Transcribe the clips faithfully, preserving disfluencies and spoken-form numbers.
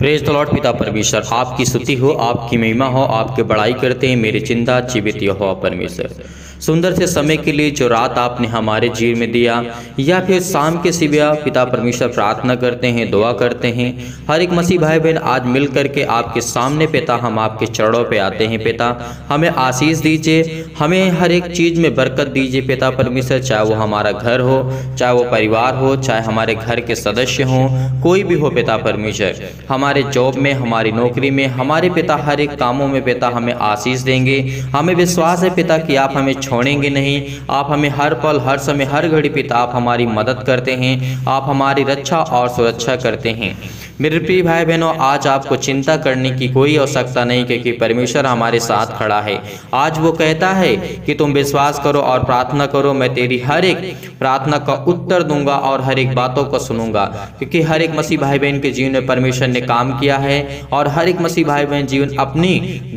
Praise the Lord. पिता परमेश्वर आपकी स्तुति हो, आपकी महिमा हो, आपके बड़ाई करते हैं मेरे चिंता जीवित यहोवा परमेश्वर। सुंदर से समय के लिए जो रात आपने हमारे जीवन में दिया, या फिर शाम के सिवा पिता परमेश्वर प्रार्थना करते हैं, दुआ करते हैं। हर एक मसीह भाई बहन आज मिल करके आपके सामने पिता हम आपके चरणों पे आते हैं। पिता हमें आशीष दीजिए, हमें हर एक चीज़ में बरकत दीजिए पिता परमेश्वर, चाहे वो हमारा घर हो, चाहे वो परिवार हो, चाहे हमारे घर के सदस्य हों, कोई भी हो पिता परमेश्वर। हमारे जॉब में, हमारी नौकरी में, हमारे पिता हर एक कामों में पिता हमें आशीष देंगे। हमें विश्वास है पिता कि आप हमें छोड़ेंगे नहीं, आप हमें हर पल, हर समय, हर घड़ी पिता आप हमारी मदद करते हैं, आप हमारी रक्षा और सुरक्षा करते हैं। मेरे प्रिय भाई बहनों, आज आपको चिंता करने की कोई आवश्यकता नहीं, क्योंकि परमेश्वर हमारे साथ खड़ा है। आज वो कहता है कि तुम विश्वास करो और प्रार्थना करो, मैं तेरी हर एक प्रार्थना का उत्तर दूंगा और हर एक बातों को सुनूंगा। क्योंकि हर एक मसीह भाई बहन के जीवन में परमेश्वर ने काम किया है और हर एक मसीह भाई बहन जीवन अपनी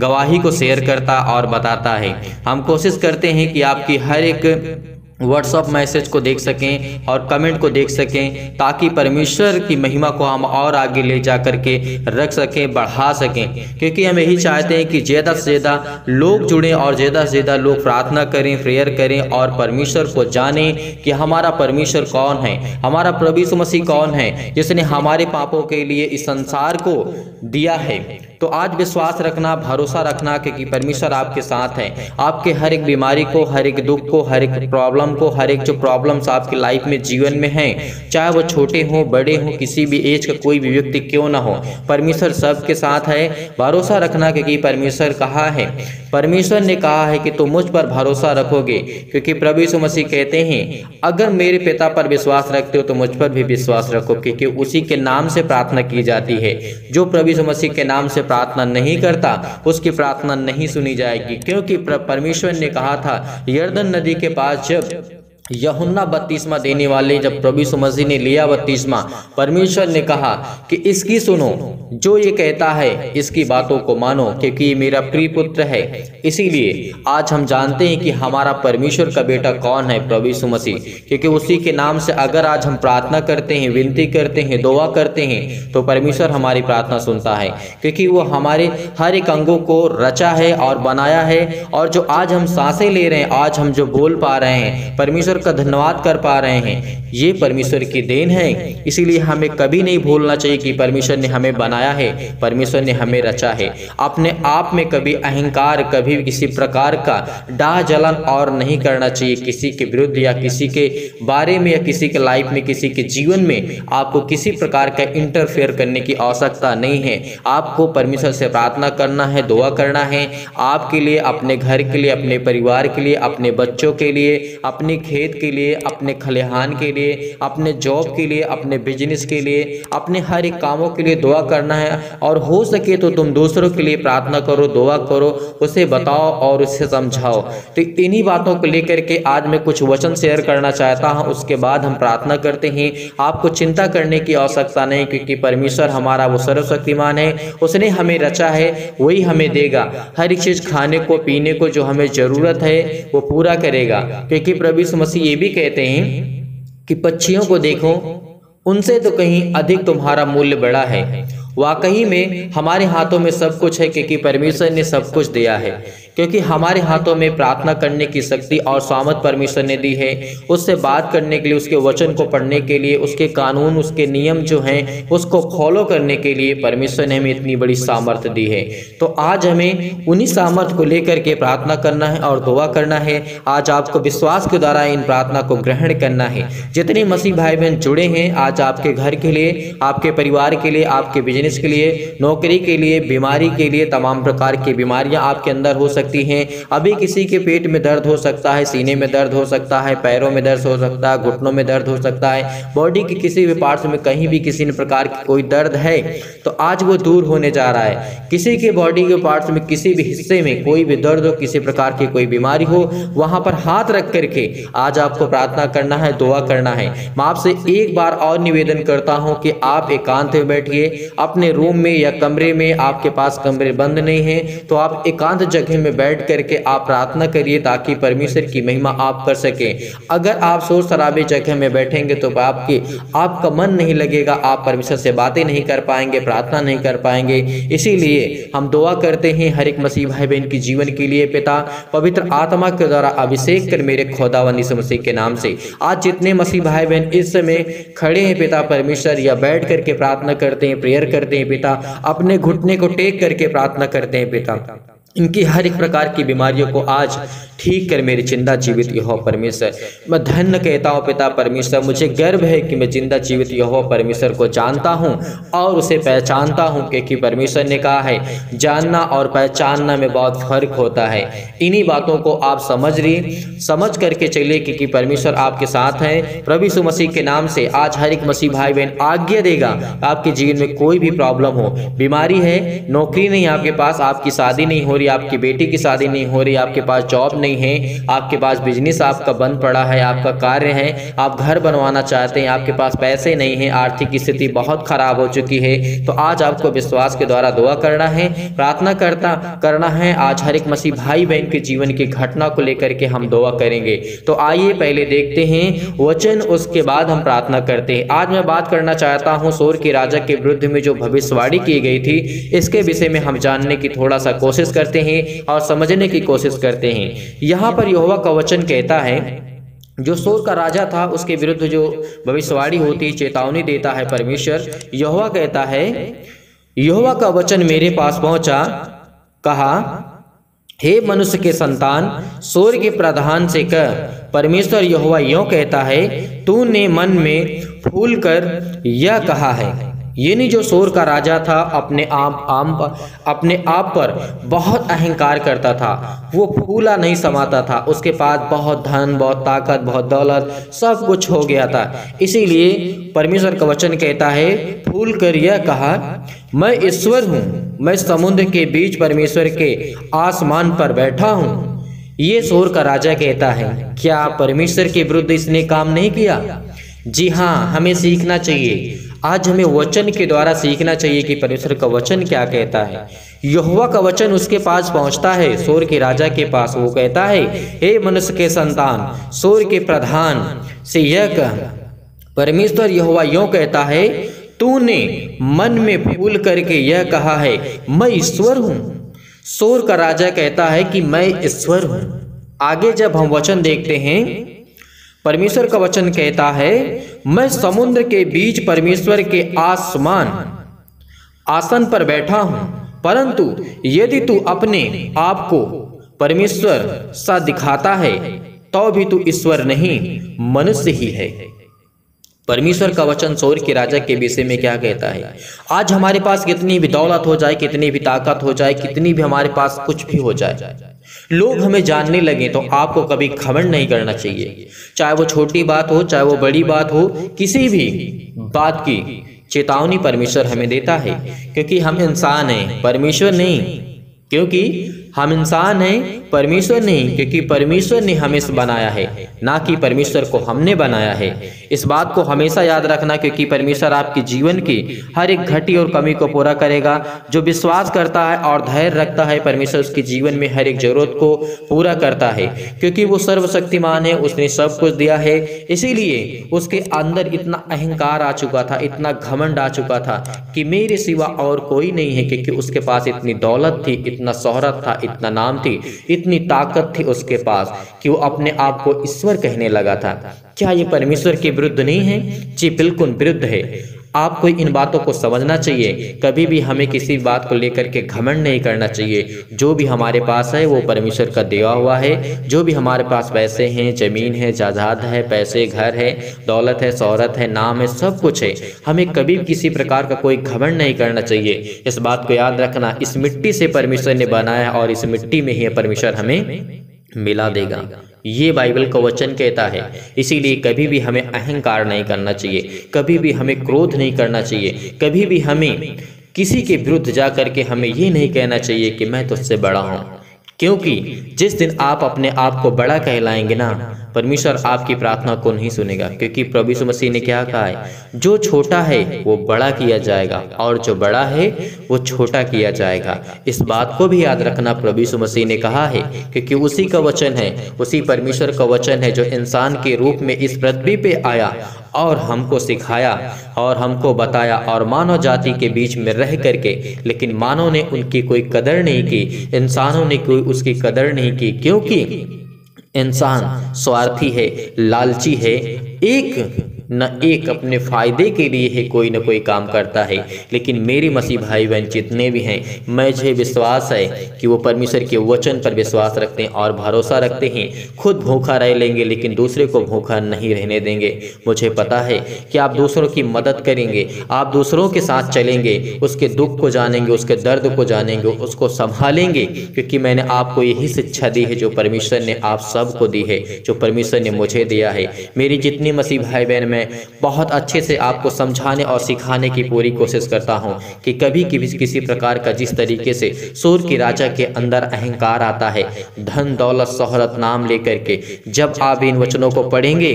गवाही को शेयर करता और बताता है। हम कोशिश करते हैं कि आपकी हर एक व्हाट्सअप मैसेज को देख सकें और कमेंट को देख सकें, ताकि परमेश्वर की महिमा को हम और आगे ले जा करके रख सकें, बढ़ा सकें। क्योंकि हम यही चाहते हैं कि ज़्यादा से ज़्यादा लोग जुड़ें और ज़्यादा से ज़्यादा लोग प्रार्थना करें, प्रेयर करें और परमेश्वर को जानें कि हमारा परमेश्वर कौन है, हमारा प्रभु यीशु मसीह कौन है, जिसने हमारे पापों के लिए इस संसार को दिया है। तो आज विश्वास रखना, भरोसा रखना, क्योंकि परमेश्वर आपके साथ है। आपके हर एक बीमारी को, हर एक दुख को, हर एक प्रॉब्लम को, हर एक जो प्रॉब्लम्स आपकी लाइफ में, जीवन में हैं, चाहे वो छोटे हों, बड़े हों, किसी भी एज का कोई भी व्यक्ति क्यों ना हो, परमेश्वर सबके साथ है। भरोसा रखना, क्योंकि परमेश्वर कहा है, परमेश्वर ने कहा है कि तुम मुझ पर भरोसा रखोगे, क्योंकि प्रभु यीशु मसीह कहते हैं, अगर मेरे पिता पर विश्वास रखते हो तो मुझ पर भी विश्वास रखो, क्योंकि उसी के नाम से प्रार्थना की जाती है। जो प्रभु यीशु मसीह के नाम से प्रार्थना नहीं करता उसकी प्रार्थना नहीं सुनी जाएगी, क्योंकि परमेश्वर ने कहा था यर्दन नदी के पास जब यूहन्ना बपतिस्मा देने वाले, जब प्रभु यीशु मसीह ने लिया बपतिस्मा, परमेश्वर ने कहा कि इसकी सुनो, जो ये कहता है इसकी बातों को मानो, क्योंकि ये मेरा प्रिय पुत्र है। इसीलिए आज हम जानते हैं कि हमारा परमेश्वर का बेटा कौन है, प्रभु यीशु मसीह, क्योंकि उसी के नाम से अगर आज हम प्रार्थना करते हैं, विनती करते हैं, दुआ करते हैं, तो परमेश्वर हमारी प्रार्थना सुनता है, क्योंकि वो हमारे हर एक अंगों को रचा है और बनाया है। और जो आज हम सांसें ले रहे हैं, आज हम जो बोल पा रहे हैं, परमेश्वर का धन्यवाद कर पा रहे हैं, ये परमेश्वर की देन है। इसीलिए हमें कभी नहीं भूलना चाहिए कि परमेश्वर ने हमें बनाया है, परमेश्वर ने हमें रचा है। अपने आप में कभी अहंकार, कभी किसी प्रकार का डाह जलन और नहीं करना चाहिए। किसी के विरुद्ध या किसी के बारे में या किसी के लाइफ में, किसी के जीवन में आपको किसी प्रकार का इंटरफेयर करने की आवश्यकता नहीं है। आपको परमेश्वर से प्रार्थना करना है, दुआ करना है, आपके लिए, अपने घर के लिए, अपने परिवार के लिए, अपने बच्चों के लिए, अपने खेत के लिए, अपने खलिहान के लिए, अपने जॉब के लिए, अपने बिजनेस के लिए, अपने हर एक कामों के लिए दुआ करना है। और हो सके तो तुम दूसरों के लिए प्रार्थना करो, दुआ करो, उसे बताओ और उसे समझाओ। तो इन्हीं बातों को लेकर के आज मैं कुछ वचन शेयर करना चाहता हूँ, उसके बाद हम प्रार्थना करते हैं। आपको चिंता करने की आवश्यकता नहीं, क्योंकि परमेश्वर हमारा वो सर्वशक्तिमान है, उसने हमें रचा है, वही हमें देगा। हर एक चीज़ खाने को, पीने को, जो हमें ज़रूरत है वो पूरा करेगा। क्योंकि प्रभु यीशु मसीह ये भी कहते हैं कि पक्षियों को देखो, उनसे तो कहीं अधिक तुम्हारा मूल्य बड़ा है। वाकई में हमारे हाथों में सब कुछ है, क्योंकि परमेश्वर ने सब कुछ दिया है। क्योंकि हमारे हाथों में प्रार्थना करने की शक्ति और सामर्थ परमेश्वर ने दी है, उससे बात करने के लिए, उसके वचन को पढ़ने के लिए, उसके कानून, उसके नियम जो हैं उसको फॉलो करने के लिए परमेश्वर ने हमें इतनी बड़ी सामर्थ दी है। तो आज हमें उन्हीं सामर्थ को लेकर के प्रार्थना करना है और दुआ करना है। आज आपको विश्वास के द्वारा इन प्रार्थना को ग्रहण करना है। जितने मसीह भाई बहन जुड़े हैं, आज आपके घर के लिए, आपके परिवार के लिए, आपके बिजनेस के लिए, नौकरी के लिए, बीमारी के लिए, तमाम प्रकार की बीमारियाँ आपके अंदर हो हैं। अभी किसी के पेट में दर्द हो सकता है, सीने में दर्द हो सकता है, पैरों में दर्द हो सकता है, घुटनों में दर्द हो सकता है, बॉडी के किसी भी पार्ट्स में कहीं भी किसी प्रकार की कोई दर्द है तो आज वो दूर होने जा रहा है। किसी के बॉडी के पार्ट्स में, किसी भी हिस्से में कोई भी दर्द हो, किसी प्रकार की कोई बीमारी हो, वहां पर हाथ रख करके आज आपको प्रार्थना करना है, दुआ करना है। मैं आपसे एक बार और निवेदन करता हूं कि आप एकांत में बैठिए, अपने रूम में या कमरे में, आपके पास कमरे बंद नहीं है तो आप एकांत जगह में में बैठ करके आप प्रार्थना करिए ताकि परमेश्वर की महिमा आप कर सकें। अगर आप शोर शराबे जगह में बैठेंगे तो आपकी आपका मन नहीं लगेगा, आप परमेश्वर से बातें नहीं कर पाएंगे, प्रार्थना नहीं कर पाएंगे। इसीलिए हम दुआ करते हैं हर एक मसीह भाई बहन की जीवन के लिए। पिता पवित्र आत्मा के द्वारा अभिषेक कर मेरे खुदावन यीशु मसीह के नाम से आज जितने मसीह भाई बहन इस समय खड़े हैं पिता परमेश्वर, या बैठ करके प्रार्थना करते हैं, प्रेयर करते हैं पिता, अपने घुटने को टेक करके प्रार्थना करते हैं पिता, इनकी हर एक प्रकार की बीमारियों को आज ठीक कर मेरे जिंदा जीवित यहोवा परमेश्वर मैं धन्य कहता हूँ पिता परमेश्वर। मुझे गर्व है कि मैं जिंदा जीवित यहोवा परमेश्वर को जानता हूँ और उसे पहचानता हूँ, क्योंकि परमेश्वर ने कहा है जानना और पहचानना में बहुत फर्क होता है। इन्हीं बातों को आप समझ रही समझ करके चलिए, क्योंकि परमेश्वर आपके साथ है। प्रभु यीशु मसीह के नाम से आज हर एक मसीह भाई बहन आज्ञा देगा आपके जीवन में कोई भी प्रॉब्लम हो, बीमारी है, नौकरी नहीं आपके पास, आपकी शादी नहीं हो रही, आपकी बेटी की शादी नहीं हो रही, आपके पास जॉब नहीं है, आपके पास बिजनेस आपका बंद पड़ा है, आपका कार्य है, आप घर बनवाना चाहते हैं, आपके पास पैसे नहीं है, आर्थिक स्थिति बहुत खराब हो चुकी है, तो आज आपको विश्वास के द्वारा दुआ करना है, प्रार्थना करता करना है। आज हर एक मसीह भाई बहन के जीवन की घटना को लेकर के हम दुआ करेंगे। तो आइए पहले देखते हैं वचन, उसके बाद हम प्रार्थना करते हैं। आज मैं बात करना चाहता हूँ सोर के राजा के विरुद्ध में जो भविष्यवाणी की गई थी, इसके विषय में हम जानने की थोड़ा सा कोशिश करते हैं और समझने की कोशिश करते हैं। यहाँ पर यहोवा का वचन कहता है जो सोर का राजा था उसके विरुद्ध जो भविष्यवाणी होती, चेतावनी देता है परमेश्वर। यहोवा कहता है, यहोवा का वचन मेरे पास पहुंचा, कहा हे मनुष्य के संतान, सोर के प्रधान से कह परमेश्वर यहोवा यों कहता है, तूने मन में फूल कर यह कहा है। यानी जो सोर का राजा था अपने आप आम अपने आप पर बहुत अहंकार करता था, वो फूला नहीं समाता था, उसके पास बहुत धन, बहुत ताकत, बहुत दौलत सब कुछ हो गया था। इसीलिए परमेश्वर का वचन कहता है फूल कर यह कहा, मैं ईश्वर हूँ, मैं समुद्र के बीच परमेश्वर के आसमान पर बैठा हूँ। ये सोर का राजा कहता है। क्या परमेश्वर के विरुद्ध इसने काम नहीं किया? जी हाँ, हमें सीखना चाहिए। आज हमें वचन के द्वारा सीखना चाहिए कि परमेश्वर का वचन क्या कहता है। यहोवा का वचन उसके पास पहुंचता है, सोर के राजा के पास। वो कहता है, हे मनुष्य के संतान, सोर के प्रधान से यह कह परमेश्वर यहोवा यों कहता है, तूने मन में फूल करके यह कहा है, मैं ईश्वर हूँ। सोर का राजा कहता है कि मैं ईश्वर हूँ। आगे जब हम वचन देखते हैं, परमेश्वर का वचन कहता है, मैं समुद्र के बीच परमेश्वर के आसमान आसन पर बैठा हूं, परंतु यदि तू अपने आप को परमेश्वर सा दिखाता है तो भी तू ईश्वर नहीं, मनुष्य ही है। परमेश्वर का वचन सोर के राजा के विषय में क्या कहता है। आज हमारे पास कितनी भी दौलत हो जाए, कितनी भी ताकत हो जाए, कितनी भी हमारे पास कुछ भी हो जाए, लोग हमें जानने लगे, तो आपको कभी घमंड नहीं करना चाहिए। चाहे वो छोटी बात हो, चाहे वो बड़ी बात हो, किसी भी बात की चेतावनी परमेश्वर हमें देता है, क्योंकि हम इंसान हैं, परमेश्वर नहीं। क्योंकि हम इंसान हैं, परमेश्वर नहीं, क्योंकि परमेश्वर ने हमें बनाया है, ना कि परमेश्वर को हमने बनाया है। इस बात को हमेशा याद रखना, क्योंकि परमेश्वर आपके जीवन की हर एक घटी और कमी को पूरा करेगा। जो विश्वास करता है और धैर्य रखता है, परमेश्वर उसके जीवन में हर एक जरूरत को पूरा करता है, क्योंकि वो सर्वशक्तिमान है, उसने सब कुछ दिया है। इसीलिए उसके अंदर इतना अहंकार आ चुका था, इतना घमंड आ चुका था कि मेरे सिवा और कोई नहीं है, क्योंकि उसके पास इतनी दौलत थी, इतना शोहरत था, इतना नाम थी, इतनी ताकत थी उसके पास कि वो अपने आप को ईश्वर कहने लगा था। क्या ये परमेश्वर के विरुद्ध नहीं है? जी बिल्कुल विरुद्ध है। आपको इन बातों को समझना चाहिए। कभी भी हमें किसी बात को लेकर के घमंड नहीं करना चाहिए। जो भी हमारे पास है वो परमेश्वर का दिया हुआ है। जो भी हमारे पास पैसे हैं, ज़मीन है, जायदाद है, पैसे, घर है, दौलत है, शौहरत है, नाम है, सब कुछ है, हमें कभी किसी प्रकार का कोई घमंड नहीं करना चाहिए। इस बात को याद रखना, इस मिट्टी से परमेश्वर ने बनाया और इस मिट्टी में ही परमेश्वर हमें मिला देगा। ये बाइबल का वचन कहता है। इसीलिए कभी भी हमें अहंकार नहीं करना चाहिए, कभी भी हमें क्रोध नहीं करना चाहिए, कभी भी हमें किसी के विरुद्ध जा करके हमें ये नहीं कहना चाहिए कि मैं तुझसे बड़ा हूँ। क्योंकि जिस दिन आप अपने आप को बड़ा कहलाएंगे ना, परमेश्वर आपकी प्रार्थना को नहीं सुनेगा। क्योंकि प्रभु यीशु मसीह ने क्या कहा है, जो छोटा है वो बड़ा किया जाएगा और जो बड़ा है वो छोटा किया जाएगा। इस बात को भी याद रखना प्रभु यीशु मसीह ने कहा है, क्योंकि उसी का वचन है, उसी परमेश्वर का वचन है जो इंसान के रूप में इस पृथ्वी पे आया और हमको सिखाया और हमको बताया और मानव जाति के बीच में रह करके, लेकिन मानव ने उनकी कोई कदर नहीं की, इंसानों ने कोई उसकी कदर नहीं की। क्योंकि इंसान स्वार्थी है, लालची है, एक न एक अपने फायदे के लिए है कोई न कोई काम करता है। लेकिन मेरे मसीह भाई बहन जितने भी हैं, मुझे विश्वास है कि वो परमेश्वर के वचन पर विश्वास रखते हैं और भरोसा रखते हैं। खुद भूखा रह लेंगे लेकिन दूसरे को भूखा नहीं रहने देंगे। मुझे पता है कि आप दूसरों की मदद करेंगे, आप दूसरों के साथ चलेंगे, उसके दुख को जानेंगे, उसके दर्द को जानेंगे, उसको संभालेंगे। क्योंकि मैंने आपको यही शिक्षा दी है जो परमेश्वर ने आप सबको दी है, जो परमेश्वर ने मुझे दिया है। मेरे जितने मसीह भाई बहन, मैं बहुत अच्छे से आपको समझाने और सिखाने की पूरी कोशिश करता हूं कि कभी किसी किसी प्रकार का, जिस तरीके से सूर के राजा के अंदर अहंकार आता है, धन दौलत शोहरत नाम लेकर के, जब आप इन वचनों को पढ़ेंगे,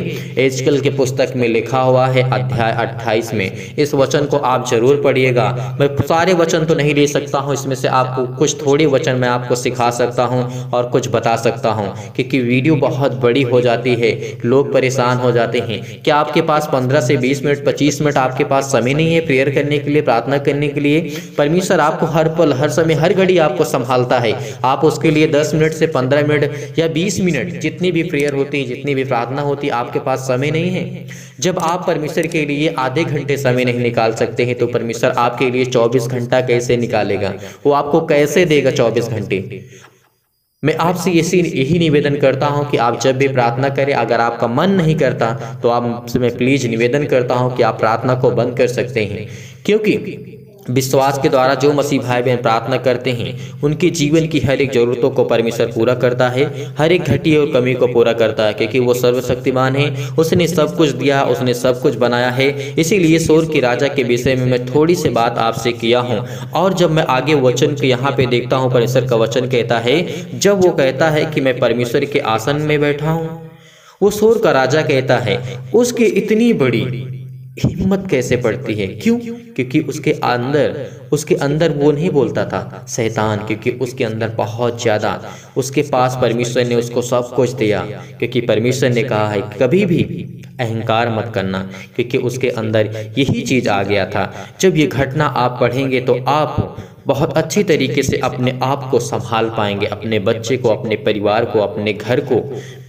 एजकल के पुस्तक में लिखा हुआ है अध्याय अट्ठाईस में, इस वचन को आप जरूर पढ़िएगा। मैं सारे वचन तो नहीं ले सकता हूँ, इसमें से आपको कुछ थोड़े वचन मैं आपको सिखा सकता हूँ और कुछ बता सकता हूँ, क्योंकि वीडियो बहुत बड़ी हो जाती है, लोग परेशान हो जाते हैं। क्या आपके पास पंद्रह से बीस मिनट, पच्चीस मिनट आपके पास समय नहीं है प्रेयर करने के लिए, प्रार्थना करने के लिए? परमेश्वर आपको हर पल, हर समय, हर घड़ी आपको संभालता है। आप उसके लिए दस मिनट से पंद्रह मिनट या बीस मिनट, जितनी भी प्रेयर होती है, जितनी भी प्रार्थना होती है, आपके पास समय नहीं है। जब आप परमेश्वर के लिए आधे घंटे समय नहीं निकाल सकते हैं तो परमेश्वर आपके लिए चौबीस घंटा कैसे निकालेगा? वो आपको कैसे देगा चौबीस घंटे? मैं आपसे इसी यही निवेदन करता हूं कि आप जब भी प्रार्थना करें, अगर आपका मन नहीं करता तो आपसे मैं प्लीज़ निवेदन करता हूं कि आप प्रार्थना को बंद कर सकते हैं। क्योंकि विश्वास के द्वारा जो मसीह भाई बहन प्रार्थना करते हैं, उनके जीवन की हर एक ज़रूरतों को परमेश्वर पूरा करता है, हर एक घटी और कमी को पूरा करता है, क्योंकि वो सर्वशक्तिमान है, उसने सब कुछ दिया, उसने सब कुछ बनाया है। इसीलिए सोर के राजा के विषय में मैं थोड़ी सी बात आपसे किया हूँ। और जब मैं आगे वचन के यहाँ पर देखता हूँ, परमेश्वर का वचन कहता है, जब वो कहता है कि मैं परमेश्वर के आसन में बैठा हूँ, वो सोर का राजा कहता है, उसकी इतनी बड़ी हिम्मत कैसे पड़ती है? क्यों? क्योंकि उसके अंदर उसके अंदर वो नहीं बोलता था शैतान, क्योंकि उसके अंदर बहुत ज़्यादा, उसके पास परमेश्वर ने उसको सब कुछ दिया। क्योंकि परमेश्वर ने कहा है कभी भी अहंकार मत करना, क्योंकि उसके अंदर यही चीज़ आ गया था। जब ये घटना आप पढ़ेंगे तो आप बहुत अच्छी तरीके से अपने आप को संभाल पाएंगे, अपने बच्चे को, अपने परिवार को, अपने घर को।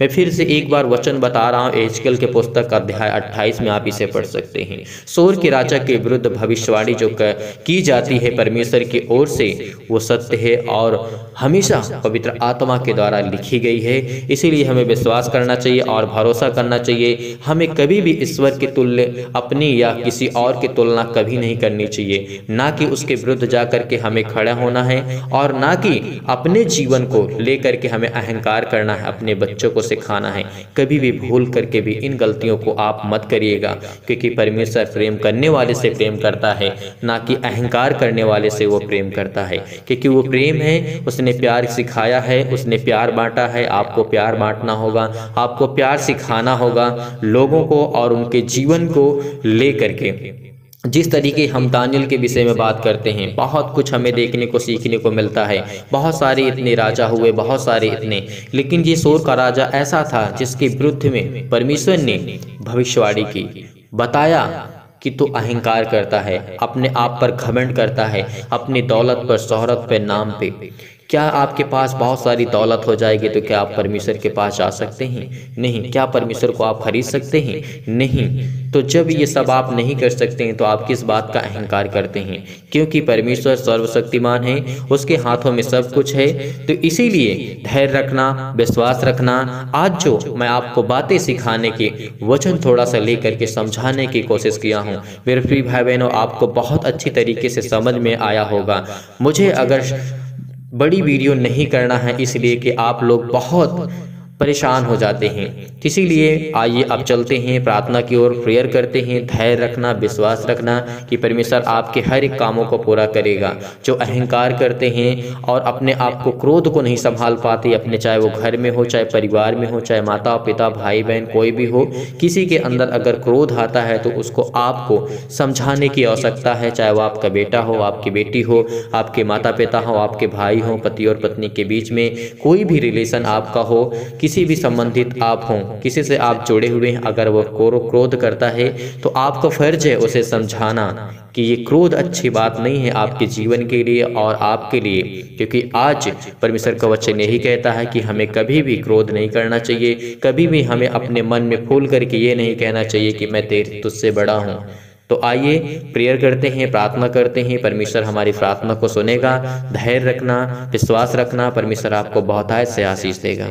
मैं फिर से एक बार वचन बता रहा हूँ, एजकल के पुस्तक अध्याय अट्ठाईस में आप इसे पढ़ सकते हैं। सोर के राजा के विरुद्ध भविष्यवाणी जो की जाती है परमेश्वर की ओर से, वो सत्य है और हमेशा पवित्र आत्मा के द्वारा लिखी गई है। इसीलिए हमें विश्वास करना चाहिए और भरोसा करना चाहिए। हमें कभी भी ईश्वर के तुल्य, अपनी या किसी और की तुलना कभी नहीं करनी चाहिए, ना कि उसके विरुद्ध जा करके हमें खड़ा होना है और ना कि अपने जीवन को लेकर के हमें अहंकार करना है। अपने बच्चों को सिखाना है, कभी भी भूल करके भी इन गलतियों को आप मत करिएगा, क्योंकि परमेश्वर प्रेम करने वाले से प्रेम करता है, ना कि अहंकार करने वाले से वो प्रेम करता है। क्योंकि वो प्रेम है, उसने प्यार सिखाया है, उसने प्यार बांटा है। आपको प्यार बांटना होगा, आपको प्यार सिखाना होगा लोगों को और उनके जीवन को ले करके। जिस तरीके हम दानियल के विषय में बात करते हैं, बहुत कुछ हमें देखने को, सीखने को मिलता है। बहुत सारे इतने राजा हुए, बहुत सारे इतने, लेकिन ये सोर का राजा ऐसा था जिसके विरुद्ध में परमेश्वर ने भविष्यवाणी की, बताया कि तू अहंकार करता है, अपने आप पर घमंड करता है, अपनी दौलत पर, शोहरत पर, नाम पे। क्या आपके पास बहुत सारी दौलत हो जाएगी तो क्या आप परमेश्वर के पास जा सकते हैं? नहीं। क्या परमेश्वर को आप खरीद सकते हैं? नहीं। तो जब ये सब आप नहीं कर सकते हैं तो आप किस बात का अहंकार करते हैं? क्योंकि परमेश्वर सर्वशक्तिमान है, उसके हाथों में सब कुछ है। तो इसीलिए धैर्य रखना, विश्वास रखना। आज जो मैं आपको बातें सिखाने के, वचन थोड़ा सा ले करके समझाने की कोशिश किया हूँ, मेरे प्रिय भाई बहनों, आपको बहुत अच्छी तरीके से समझ में आया होगा। मुझे अगर बड़ी वीडियो नहीं करना है, इसलिए कि आप लोग बहुत परेशान हो जाते हैं। इसीलिए आइए अब चलते हैं प्रार्थना की ओर, प्रेयर करते हैं। धैर्य रखना, विश्वास रखना कि परमेश्वर आपके हर एक कामों को पूरा करेगा। जो अहंकार करते हैं और अपने आप को, क्रोध को नहीं संभाल पाते अपने, चाहे वो घर में हो, चाहे परिवार में हो, चाहे माता पिता भाई बहन कोई भी हो, किसी के अंदर अगर क्रोध आता है तो उसको आपको समझाने की आवश्यकता है। चाहे वो आपका बेटा हो, आपकी बेटी हो, आपके माता पिता हो, आपके भाई हो, पति और पत्नी के बीच में कोई भी रिलेशन आपका हो, किसी भी संबंधित आप हो, किसी से आप जुड़े हुए हैं, अगर वो क्रोध करता है तो आपका फर्ज है उसे समझाना कि ये क्रोध अच्छी बात नहीं है आपके जीवन के लिए और आपके लिए, क्योंकि आज परमेश्वर का वचन यही कहता है कि हमें कभी भी क्रोध नहीं करना चाहिए। कभी भी हमें अपने मन में फूल करके ये नहीं कहना चाहिए कि मैं तेरे तुझसे बड़ा हूँ। तो आइए प्रेयर करते हैं, प्रार्थना करते हैं। परमेश्वर हमारी प्रार्थना को सुनेगा। धैर्य रखना, विश्वास रखना, परमेश्वर आपको बहुतायत से आशीष देगा।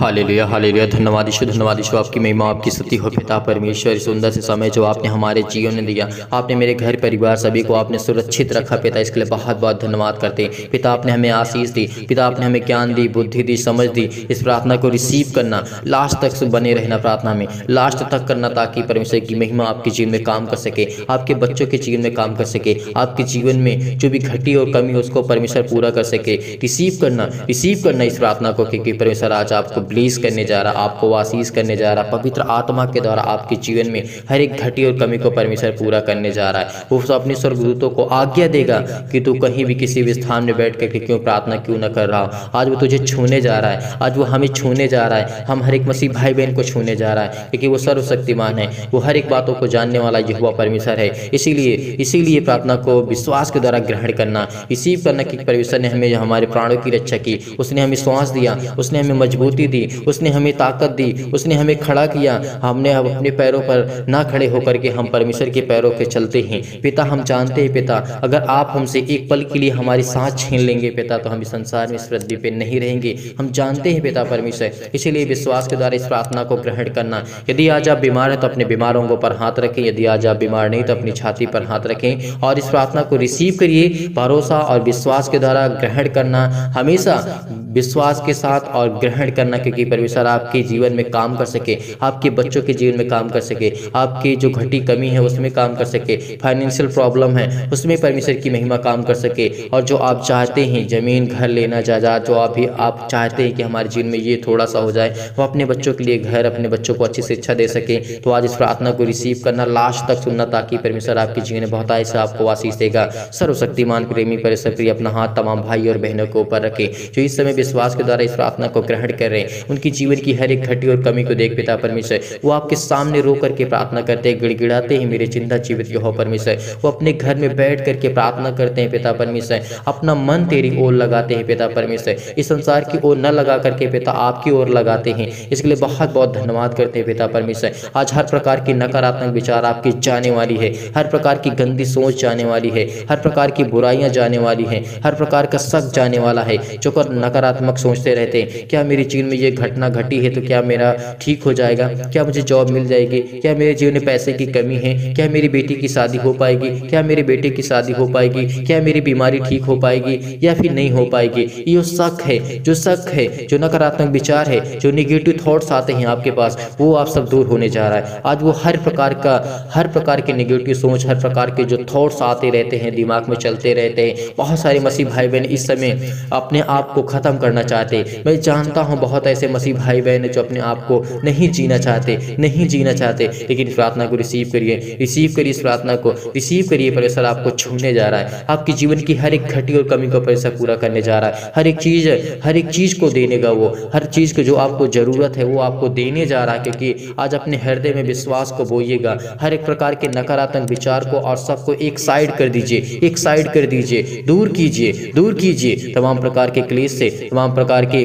Hallelujah, hallelujah. धन्यवाद यीशु, धन्यवाद यीशु। आपकी महिमा, आपकी स्तुति हो पिता परमेश्वर। सुंदर से समय जो आपने हमारे जीवन में दिया, आपने मेरे घर परिवार सभी को आपने सुरक्षित रखा पिता, इसके लिए बहुत बहुत धन्यवाद करते हैं पिता। आपने हमें आशीष दी पिता, आपने हमें ज्ञान दी, बुद्धि दी, समझ दी। इस प्रार्थना को रिसीव करना, लास्ट तक बने रहना प्रार्थना में, लास्ट तक करना, ताकि परमेश्वर की महिमा आपके जीवन में काम कर सके, आपके बच्चों के जीवन में काम कर सके, आपके जीवन में जो भी घटी और कमी उसको परमेश्वर पूरा कर सके। रिसीव करना, रिसीव करना इस प्रार्थना को, क्योंकि परमेश्वर आज आपको ब्लेस करने जा रहा, आपको आशीष करने जा रहा, पवित्र आत्मा के द्वारा आपके जीवन में हर एक घटी और कमी को परमेश्वर पूरा करने जा रहा है। वो अपने स्वर्गदूतों को आज्ञा देगा कि तू कहीं भी किसी भी स्थान में बैठ करके क्यों प्रार्थना क्यों न कर रहा हो, आज वो तुझे छूने जा रहा है, आज वो हमें छूने जा रहा है, हम हर एक मसीह भाई बहन को छूने जा रहा है, क्योंकि वो सर्वशक्तिमान है, वो हर एक बातों को जानने वाला यहोवा परमेश्वर है। इसीलिए इसीलिए प्रार्थना को विश्वास के द्वारा ग्रहण करना, रिसीव करना कि परमेश्वर ने हमें, हमारे प्राणों की रक्षा की, उसने हमें श्वास दिया, उसने हमें मजबूती दी, उसने हमें ताकत दी, उसने हमें खड़ा किया, हमने अब अपने पैरों पर ना खड़े होकर के हम परमेश्वर के पैरों पे चलते हैं पिता। हम जानते हैं पिता, अगर आप हमसे एक पल के लिए हमारी सांस छीन लेंगे पिता तो हम इस संसार में इस पृथ्वी पे नहीं रहेंगे, हम जानते हैं पिता परमेश्वर। इसीलिए विश्वास के द्वारा इस प्रार्थना को ग्रहण करना। यदि आज आप बीमार हैं तो अपने बीमारों पर हाथ रखें, यदि आज आप बीमार नहीं तो अपनी छाती पर हाथ रखें और इस प्रार्थना को रिसीव करिए। भरोसा और विश्वास के द्वारा ग्रहण करना, हमेशा विश्वास के साथ और ग्रहण करना, क्योंकि परमेश्वर आपके जीवन में काम कर सके, आपके बच्चों के जीवन में काम कर सके, आपकी जो घटी कमी है उसमें काम कर सके, फाइनेंशियल प्रॉब्लम है उसमें परमेश्वर की महिमा काम कर सके, और जो आप चाहते हैं जमीन, घर लेना, जायदाद, जो आप ही आप चाहते हैं कि हमारे जीवन में ये थोड़ा सा हो जाए, वो अपने बच्चों के लिए घर, अपने बच्चों को अच्छी शिक्षा दे सके, तो आज इस प्रार्थना को रिसीव करना, लास्ट तक सुनना, ताकि परमेश्वर आपके जीवन में बहुत ऐसा आपको आशीष देगा। सर्वशक्तिमान प्रेमी परमेश्वर प्रिय, अपना हाथ तमाम भाई और बहनों के ऊपर रखे जो इस समय विश्वास के द्वारा इस प्रार्थना को ग्रहण कर रहे हैं, उनकी जीवन की हर एक घटी और कमी को देख पिता परमेश्वर। वो आपके सामने रो करके प्रार्थना करते हैं, गिड़गिड़ाते हैं, मेरे जिंदा जीवित यहोवा परमेश्वर। वो अपने घर में बैठ करके प्रार्थना करते हैं पिता परमेश्वर, अपना मन तेरी ओर लगाते हैं पिता परमेश्वर, इस संसार की ओर न लगा करके पिता आपकी ओर लगाते हैं। इसके लिए बहुत बहुत धन्यवाद करते हैं पिता परमेश्वर। आज हर प्रकार की नकारात्मक विचार आपकी जाने वाली है, हर प्रकार की गंदी सोच जाने वाली है, हर प्रकार की बुराइयां जाने वाली है, हर प्रकार का शक जाने वाला है। जो नकारात्मक सोचते रहते हैं, क्या मेरे जीवन में ये घटना घटी है तो क्या मेरा ठीक हो जाएगा, क्या मुझे जॉब मिल जाएगी, क्या मेरे जीवन में पैसे की कमी है, क्या मेरी बेटी की शादी हो पाएगी, क्या मेरे बेटे की शादी हो पाएगी, क्या मेरी बीमारी ठीक हो पाएगी या फिर नहीं हो पाएगी। ये शक है, जो शक है, जो नकारात्मक विचार है, जो निगेटिव थॉट्स आते हैं आपके पास, वो आप सब दूर होने जा रहा है। आज वो हर प्रकार का, हर प्रकार के निगेटिव सोच, हर प्रकार के जो थॉट्स आते रहते हैं दिमाग में चलते रहते हैं। बहुत सारे मसीह भाई बहन इस समय अपने आप को खत्म करना चाहते, मैं जानता हूं बहुत ऐसे मसीह भाई बहन जो अपने आप को नहीं जीना चाहते, नहीं जीना चाहते, लेकिन इस प्रार्थना को रिसीव करिए, रिसीव करिए, इस प्रार्थना को रिसीव करिए। परमेश्वर आपको छूने जा रहा है, आपके जीवन की हर एक घटी और कमी को परमेश्वर पूरा करने जा रहा है, हर एक चीज, हर एक चीज को देने का, वो हर चीज को जो आपको जरूरत है वो आपको देने जा रहा है। क्योंकि आज अपने हृदय में विश्वास को बोइएगा, हर एक प्रकार के नकारात्मक विचार को और सबको एक साइड कर दीजिए, एक साइड कर दीजिए, दूर कीजिए, दूर कीजिए तमाम प्रकार के क्लेश से, तमाम प्रकार के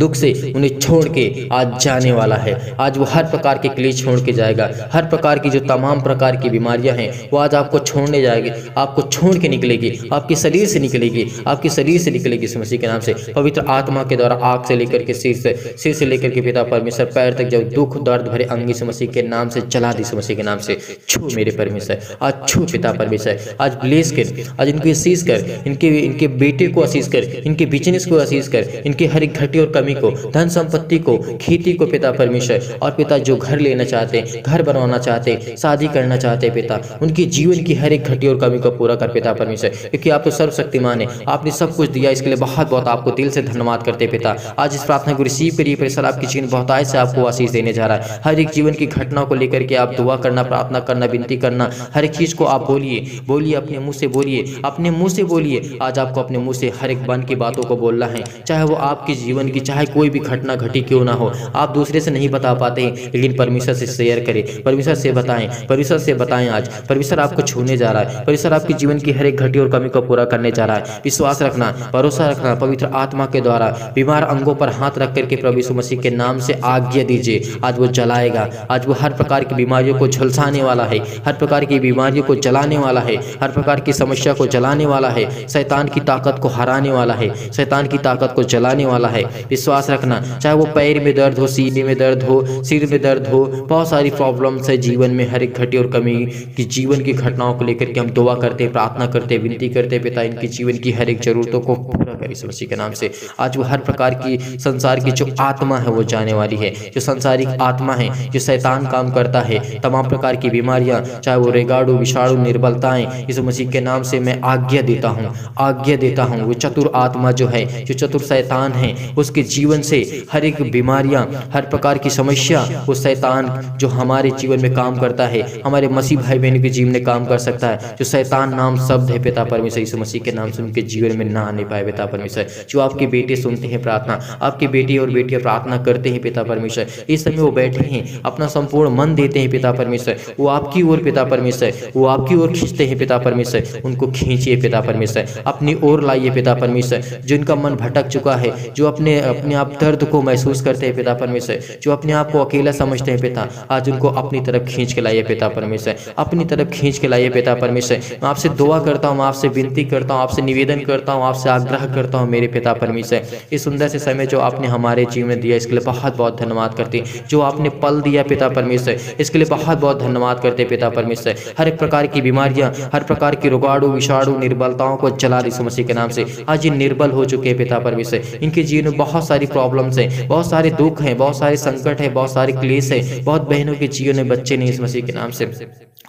दुख से उन्हें छोड़ के आज जाने वाला है। आज वो हर प्रकार के क्लेश छोड़ के जाएगा, हर प्रकार की जो तमाम प्रकार की बीमारियां हैं वो आज आपको छोड़ने जाएगी, आपको छोड़ के निकलेगी, आपके शरीर से निकलेगी, आपके शरीर से निकलेगी इस मसीह के नाम से। पवित्र आत्मा के द्वारा आग से लेकर के सिर से, सिर से लेकर के पिता परमेश्वर पैर तक जब दुख दर्द भरे अंगी इस मसीह के नाम से जला दी, इस मसीह के नाम से छू मेरे परमेश्वर, आज छू पिता परमेश्वर, आज ब्लेस कर, आज इनके आशीष कर, इनके इनके बेटे को आशीष कर, इनके बिजनेस को आशीष कर, इनके हर एक घटी और कमी को, धन संपत्ति को, खेती को पिता परमेश्वर, और पिता जो घर लेना चाहते, घर बनवाना चाहते, शादी करना चाहते पिता, उनकी जीवन की हर एक घटी और कमी को पूरा कर पिता परमेश्वर, क्योंकि आप तो सर्वशक्तिमान है, आपने सब कुछ दिया। इसके लिए बहुत बहुत आपको दिल से धन्यवाद करते पिता। आज इस प्रार्थना को रिसीव करिए परिसर, आपकी जीवन बहुतायत से आपको आशीष देने जा रहा है। हर एक जीवन की घटना को लेकर के आप दुआ करना, प्रार्थना करना, विनती करना, हर एक चीज़ को आप बोलिए, बोलिए अपने मुँह से, बोलिए अपने मुँह से, बोलिए। आज आपको अपने मुँह से हर एक मन की बातों को बोलना है, चाहे वो आपके जीवन की, चाहे कोई भी घटना घटी क्यों ना हो। आप दूसरे से नहीं बता पाते हैं, लेकिन परमेश्वर से शेयर करें, परमेश्वर से बताएं, परमेश्वर से बताएं। आज परमेश्वर आपको छूने जा रहा है, परमेश्वर आपके जीवन की हर एक घटी और कमी को पूरा करने जा रहा है। विश्वास रखना, भरोसा रखना, पवित्र आत्मा के द्वारा बीमार अंगों पर हाथ रख करके प्रभु यीशु मसीह के नाम से आज्ञा दीजिए। आज वो जलाएगा, आज वो हर प्रकार की बीमारियों को झुलसाने वाला है, हर प्रकार की बीमारियों को जलाने वाला है, हर प्रकार की समस्या को जलाने वाला है, शैतान की ताकत को हराने वाला है, शैतान की ताकत को जलाने वाला है। विश्वास रखना, चाहे वो पैर में दर्द हो, सीने में दर्द हो, सिर में दर्द हो, बहुत सारी प्रॉब्लम्स है जीवन में, हर एक घटी और कमी की, जीवन की घटनाओं को लेकर के हम दुआ करते, प्रार्थना करते, विनती करते पिता, इनकी जीवन की हर एक जरूरतों को पूरा कर यीशु मसीह के नाम से। आज वो हर प्रकार की संसार की जो आत्मा है वो जाने वाली है, जो संसारिक आत्मा है, जो शैतान काम करता है, तमाम प्रकार की बीमारियां, चाहे वो रेगाड़ू, विषाणु, निर्बलताएं, यीशु मसीह के नाम से मैं आज्ञा देता हूँ, आज्ञा देता हूँ। वो चतुर आत्मा जो है, जो चतुर शैतान है, उसके जीवन से हर एक बीमारियां, हर प्रकार की समस्या, वो शैतान जो हमारे जीवन में काम करता है, हमारे मसीह भाई बहनों के जीवन में काम कर सकता है, जो शैतान नाम शब्द है पिता परमेश्वर, यीशु मसीह के नाम से उनके जीवन में ना आने पाए पिता परमेश्वर। जो आपके बेटे सुनते हैं प्रार्थना, आपके बेटे और बेटियां प्रार्थना करते हैं पिता परमेश्वर, इस समय वो बैठे हैं, अपना संपूर्ण मन देते हैं पिता परमेश्वर, वो आपकी ओर पिता परमेश्वर, वो आपकी ओर खींचते हैं पिता परमेश्वर, उनको खींचिए पिता परमेश्वर, अपनी ओर लाइए पिता परमेश्वर। जिनका मन भटक चुका है, जो अपने अपने आप दर्द को महसूस करते हैं पिता परमेश्वर, जो अपने आप को अकेला समझते हैं पिता, आज उनको अपनी तरफ खींच के लाइए पिता परमेश्वर, अपनी तरफ खींच के लाइए पिता परमेश्वर। मैं आपसे दुआ करता हूँ, आपसे विनती करता हूँ, आपसे निवेदन करता हूँ, आपसे आग्रह करता हूँ मेरे पिता परमेश्वर, इस सुंदर से समय जो आपने हमारे जीवन में दिया, इसके लिए बहुत बहुत धन्यवाद करते हैं। जो आपने पल दिया पिता परमेश्वर, इसके लिए बहुत बहुत धन्यवाद करते पिता परमेश्वर। हर एक प्रकार की बीमारियाँ, हर प्रकार की रोगाणु, विषाणु, निर्बलताओं को जला यीशु मसीह के नाम से। आज ये निर्बल हो चुके हैं पिता परमेश्वर, इनके जीवन में बहुत सारी प्रॉब्लम्स हैं, बहुत सारे दुख हैं, बहुत सारे संकट हैं, बहुत सारे क्लेश हैं, बहुत बहनों के जीवन में बच्चे नहीं इस मसीह के नाम से।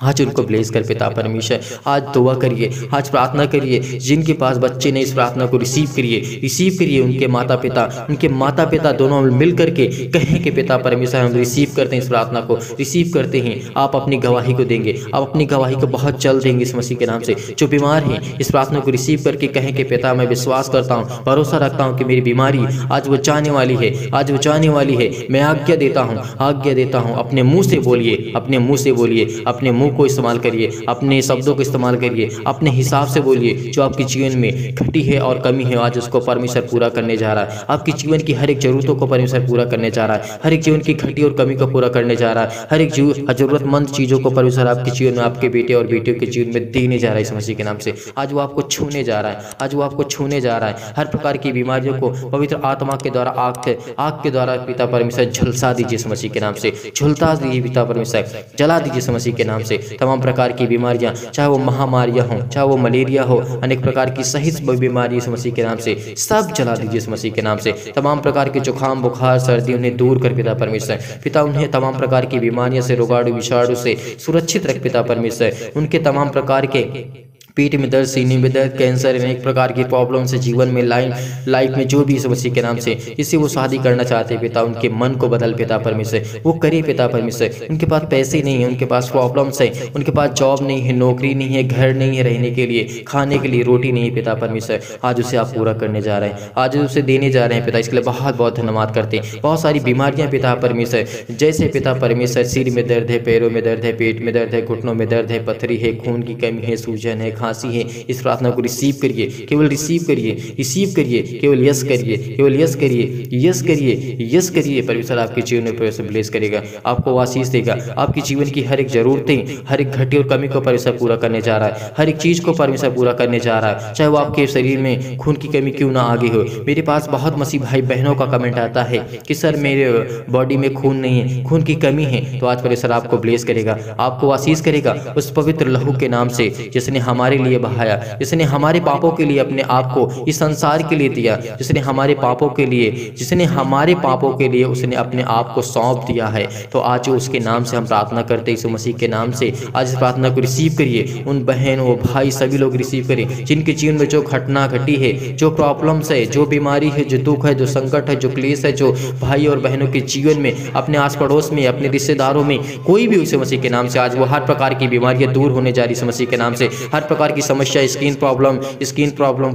आज उनको ब्लेस कर पिता परमेश्वर, आज दुआ करिए, आज प्रार्थना करिए। जिनके पास बच्चे नहीं, इस प्रार्थना को रिसीव करिए, रिसीव करिए। उनके माता पिता, उनके माता पिता दोनों मिल करके कहें कि पिता परमेश्वर हम रिसीव करते हैं, इस प्रार्थना को रिसीव करते हैं। आप अपनी गवाही को देंगे, आप अपनी गवाही को बहुत जल्द देंगे इस मसीह के नाम से। जो बीमार हैं, इस प्रार्थना को रिसीव करके कहें कि पिता मैं विश्वास करता हूँ, भरोसा रखता हूँ कि मेरी बीमारी आज वो जाने वाली है, आज वो जाने वाली है। मैं आज्ञा देता हूँ, आज्ञा देता हूँ। अपने मुँह से बोलिए, अपने मुँह से बोलिए, अपने मुँह को इस्तेमाल करिए, अपने शब्दों को इस्तेमाल करिए, अपने हिसाब से बोलिए। जो आपके जीवन में घटी है और कमी है, आज उसको परमेश्वर पूरा करने जा रहा है। आपके जीवन की हर एक जरूरतों को परमेश्वर पूरा करने जा रहा है, हर एक जीवन की घटी और कमी को पूरा करने जा रहा है, हर एक जरूरतमंद चीज़ों को परमेश्वर आपके जीवन में, आपके बेटे और बेटियों के जीवन में देने जा रहा है इस मसीह के नाम से। आज वो आपको छूने जा रहा है, आज वो आपको छूने जा रहा है। हर प्रकार की बीमारियों को पवित्र आत्मा के द्वारा, आग से, आग के द्वारा पिता परमेश्वर झुलसा दीजिए इस मसीह के नाम से, झुलसा दीजिए पिता परमेश्वर, जला दीजिए इस मसीह के नाम से। तमाम प्रकार की बीमारियां, चाहे वो महामारियां हों, चाहे वो मलेरिया हो, अनेक प्रकार की सहित बीमारी इस मसीह के नाम से सब जला दीजिए इस मसीह के नाम से। तमाम प्रकार के जुकाम, बुखार, सर्दी, उन्हें दूर कर पिता परमेश्वर। पिता उन्हें तमाम प्रकार की बीमारियों से, रोगाणु, विषाणु से सुरक्षित रख पिता परमेश्वर। उनके तमाम प्रकार के पेट में दर्द, सीने में दर्द, कैंसर, अनेक प्रकार की प्रॉब्लम से जीवन में, लाइन लाइफ में जो भी इस मसीह के नाम से, इससे वो शादी करना चाहते हैं पिता, उनके मन को बदल पिता परमेश्वर, वो करे पिता परमेश्वर। उनके पास पैसे नहीं है, उनके पास प्रॉब्लम्स है, उनके पास जॉब नहीं है, नौकरी नहीं है, घर नहीं है रहने के लिए, खाने के लिए रोटी नहीं है पिता परमेश्वर, आज उसे आप पूरा करने जा रहे हैं, आज उसे देने जा रहे हैं पिता। इसके लिए बहुत बहुत धन्यवाद करते हैं। बहुत सारी बीमारियाँ पिता परमेश्वर, जैसे पिता परमेश्वर सिर में दर्द है, पैरों में दर्द है, पेट में दर्द है, घुटनों में दर्द है, पथरी है, खून की कमी है, सूजन है, खांसी है, इस प्रार्थना को रिसीव करिए, केवल रिसीव करिए, रिसीव करिए, केवल यस करिए, केवल यस करिए, यस करिए, यस करिए। परमेश्वर आपके जीवन में परमेश्वर ब्लेस करेगा, आपको आशीष देगा। आपके जीवन की हर एक जरूरतें, हर एक घटी और कमी को परमेश्वर पूरा करने जा रहा है, हर एक चीज़ को परमेश्वर पूरा करने जा रहा है। चाहे वो आपके शरीर में खून की कमी क्यों ना आगे हो, मेरे पास बहुत मसीह भाई बहनों का कमेंट आता है कि सर मेरे बॉडी में खून नहीं है, खून की कमी है, तो आज परमेश्वर आपको ब्लेस करेगा, आपको आशीष करेगा उस पवित्र लहू के नाम से जिसने हमारे हमारे लिए बहाया, जिसने हमारे पापों के लिए अपने आप को इस संसार के लिए दिया, जिसने हमारे पापों के लिए जिसने हमारे पापों के लिए उसने अपने आप को सौंप दिया है। तो आज उसके नाम से हम प्रार्थना करते हैं, यीशु मसीह के नाम से आज इस प्रार्थना को रिसीव करिए। उन बहन हो भाई सभी लोग रिसीव करें जिनके जीवन में जो घटना घटी है, जो प्रॉब्लम्स है, जो बीमारी है, जो दुख है, जो संकट है, जो क्लेश है, जो भाई और बहनों के जीवन में, अपने आस पड़ोस में, अपने रिश्तेदारों में कोई भी, यीशु मसीह के नाम से आज वो हर प्रकार की बीमारियां दूर होने जा रही, यीशु मसीह के नाम से हर प्रकार की समस्या, स्किन प्रॉब्लम स्किन प्रॉब्लम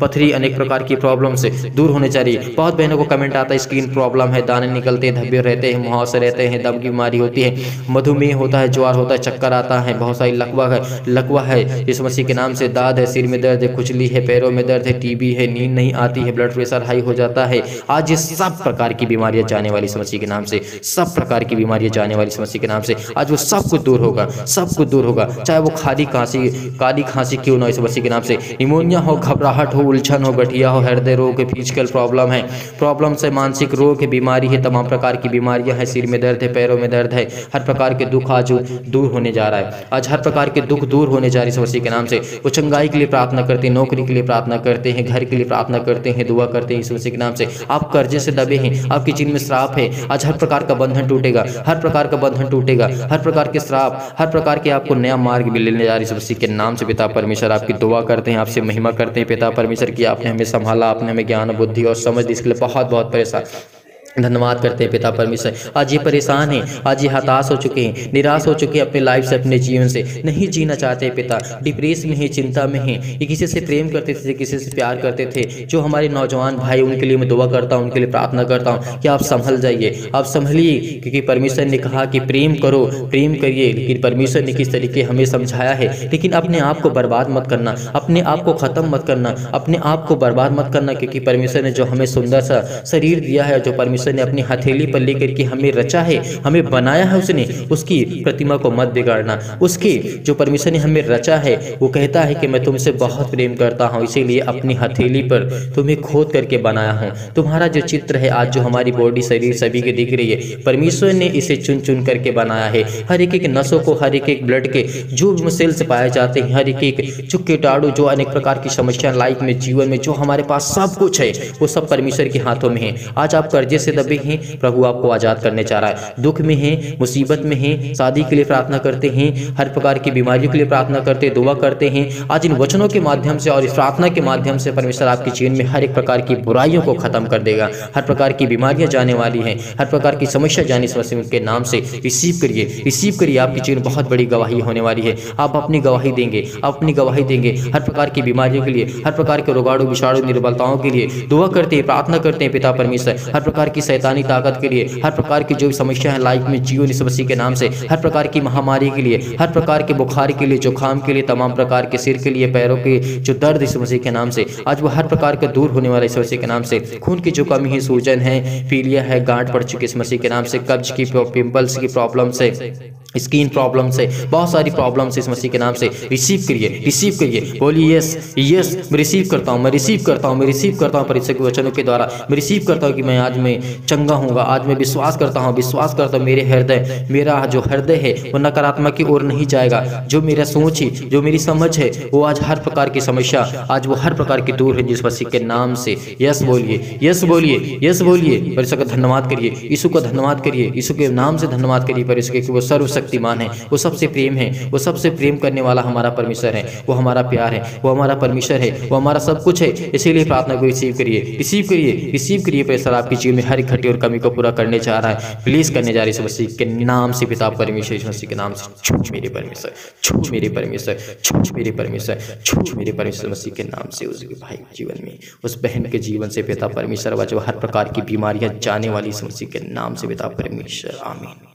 पथरी अनेक प्रकार की प्रॉब्लम से दूर होने जा रही है। बहुत बहनों को कमेंट आता है स्किन प्रॉब्लम है, दाने निकलते हैं, धब्बे रहते हैं, मुहाव से रहते हैं, दम की बीमारी होती है, मधुमेह होता है, ज्वार होता है, चक्कर आता है, बहुत सारी लकवा है लकवा है यीशु मसीह के नाम से, दाद है, सिर में दर्द है, खुजली है, पैरों में दर्द है, टीबी है, नींद नहीं आती है, ब्लड प्रेशर हाई हो जाता है। आज ये सब प्रकार की बीमारियां जाने वाली यीशु मसीह के नाम से, सब प्रकार की बीमारियां जाने वाली यीशु मसीह के नाम से आज वो सब कुछ दूर होगा, सब कुछ दूर होगा, चाहे वो खाली खांसी काली खांसी क्यों ना हो, यीशु मसीह के नाम से निमोनिया हो, घबराहट हो, उलझन हो, गठिया हो, हृदय रोग है, फिजिकल प्रॉब्लम है, प्रॉब्लम से मानसिक रोग है, बीमारी है, तमाम प्रकार की बीमारियां हैं, सिर में दर्द है, पैरों में दर्द है, हर प्रकार के दुख आज दूर होने जा रहा है। आज हर प्रकार के दुख दूर होने जा रही है यीशु मसीह के नाम से। वो चंगाई के लिए प्रार्थना करते हैं, नौकरी के लिए प्रार्थना करते हैं, घर के लिए प्रार्थना करते हैं, दुआ करते हैं यीशु मसीह के नाम से। आप कर्जे से दबे हैं, आपकी जीवन में श्राप है, आज हर प्रकार का बंधन टूटेगा, हर प्रकार का बंधन टूटेगा, हर प्रकार के श्राप, हर प्रकार के आपको नया मार्ग मिलने जा रही है यीशु मसीह के नाम से। पिता परमेश्वर आपकी दुआ करते हैं, आपसे महिमा करते हैं पिता परमेश्वर की, आपने हमें संभाला, आपने हमें ज्ञान बुद्धि और समझ दी, इसके लिए बहुत बहुत परेशान धन्यवाद करते हैं पिता परमेश्वर। आज ये परेशान हैं, आज ये हताश हो चुके हैं, निराश हो चुके हैं, अपने लाइफ से अपने जीवन से नहीं जीना चाहते पिता, डिप्रेस में हैं, चिंता में हैं, ये किसी से प्रेम करते थे, किसी से प्यार करते थे। जो हमारे नौजवान भाई उनके लिए मैं दुआ करता हूँ, उनके लिए प्रार्थना करता हूँ कि आप संभल जाइए, आप संभलिए, क्योंकि परमेश्वर ने कहा कि प्रेम करो, प्रेम करिए, लेकिन परमेश्वर ने किस तरीके हमें समझाया है, लेकिन अपने आप को बर्बाद मत करना, अपने आप को ख़त्म मत करना, अपने आप को बर्बाद मत करना, क्योंकि परमेश्वर ने जो हमें सुंदर सा शरीर दिया है, जो परमेश्वर ने अपनी हथेली पर लेकर के हमें रचा है, हमें बनाया है, उसने उसकी प्रतिमा को मत बिगाड़ना। उसकी जो परमेश्वर ने हमें रचा है वो कहता है कि मैं तुमसे बहुत प्रेम करता हूँ, इसीलिए अपनी हथेली पर तुम्हें खोद करके बनाया हूँ। तुम्हारा जो चित्र है आज, जो हमारी बॉडी शरीर सभी की दिख रही है, परमेश्वर ने इसे चुन चुन करके बनाया है। हर एक एक नसों को, हर एक एक ब्लड के जो सेल्स पाए जाते हैं, हर एक एक जो कीटाणु, जो अनेक प्रकार की समस्या लाइफ में, जीवन में, जो हमारे पास सब कुछ है वो सब परमेश्वर के हाथों में है। आज आप कर्जे से दबे हैं, प्रभु आपको आजाद करने जा रहा है। दुख में हैं, मुसीबत में हैं, शादी के लिए प्रार्थना करते हैं, हर प्रकार की बीमारियों के लिए प्रार्थना करते, दुआ करते हैं। आज इन वचनों के माध्यम से और इस प्रार्थना के माध्यम से परमेश्वर आपके जीवन में हर एक प्रकार की बुराइयों को खत्म कर देगा, हर प्रकार की बीमारियां जाने वाली हैं, हर प्रकार की समस्या जाने वाली है। उनके नाम से रिसीव करिए, रिसीव करिए, आपके जीवन बहुत बड़ी गवाही होने वाली है। आप अपनी गवाही देंगे, आप अपनी गवाही देंगे हर प्रकार की बीमारियों के लिए, हर प्रकार के रोगाणु विषाणु निर्बलताओं के लिए दुआ करते हैं, प्रार्थना करते हैं पिता परमेश्वर, हर प्रकार की शैतानी ताकत के लिए, हर प्रकार की जो भी समस्या है लाइफ में जीवन, यीशु मसीह के नाम से हर प्रकार की महामारी के लिए, हर प्रकार के बुखार के लिए, जुकाम के लिए, तमाम प्रकार के सिर के लिए, पैरों के जो दर्द, यीशु मसीह के नाम से आज वो हर प्रकार का दूर होने वाला यीशु मसीह के नाम से। खून की जो कमी है, सूजन है, पीलिया है, गांठ पड़ चुकी है यीशु मसीह के नाम से, कब्ज की, पिंपल्स की प्रॉब्लम से, स्किन प्रॉब्लम से, बहुत सारी प्रॉब्लम से इस मसीह के नाम से रिसीव करिए, रिसीव करिए, बोलिए यस यस मैं रिसीव करता हूँ, मैं रिसीव करता हूँ, मैं रिसीव करता हूँ परिचय के वचनों के द्वारा, मैं रिसीव करता हूँ कि मैं आज मैं चंगा हूँगा। आज मैं विश्वास करता हूँ, विश्वास करता हूँ मेरे हृदय, मेरा जो हृदय है वो नकारात्मक की ओर नहीं जाएगा। जो मेरा सोच ही, जो मेरी समझ है वो आज हर प्रकार की समस्या, आज वो हर प्रकार की दूर है जिस मसीह के नाम से। यस बोलिए, यस बोलिए, यस बोलिए, परिचय का धन्यवाद करिए, यीशु का धन्यवाद करिए, यीशु के नाम से धन्यवाद करिए परिचय के, वो सर्व शक्तिमान है, वो सबसे प्रेम है, वो सबसे प्रेम करने वाला हमारा परमेश्वर है, वो हमारा प्यार है, वो हमारा परमेश्वर है, वो हमारा सब कुछ है। इसीलिए प्रार्थना को रिसीव करिए, रिसीव करिए, रिसीव करिए परमेश्वर आपकी जीवन में हर एक घटी और कमी को पूरा करने जा रहा है, प्लीज करने जा रही है मसीह के नाम से। पिता परमेश्वर यीशु मसीह के नाम से छूट मेरे परमेश्वर, छूट मेरे परमेश्वर, छूट मेरे परमेश्वर, छूट मेरे परमेश्वर मसीह के नाम से। उस भाई के जीवन में, उस बहन के जीवन से पिता परमेश्वर, वह हर प्रकार की बीमारियां जाने वाली मसीह के नाम से पिता परमेश्वर, आमीन।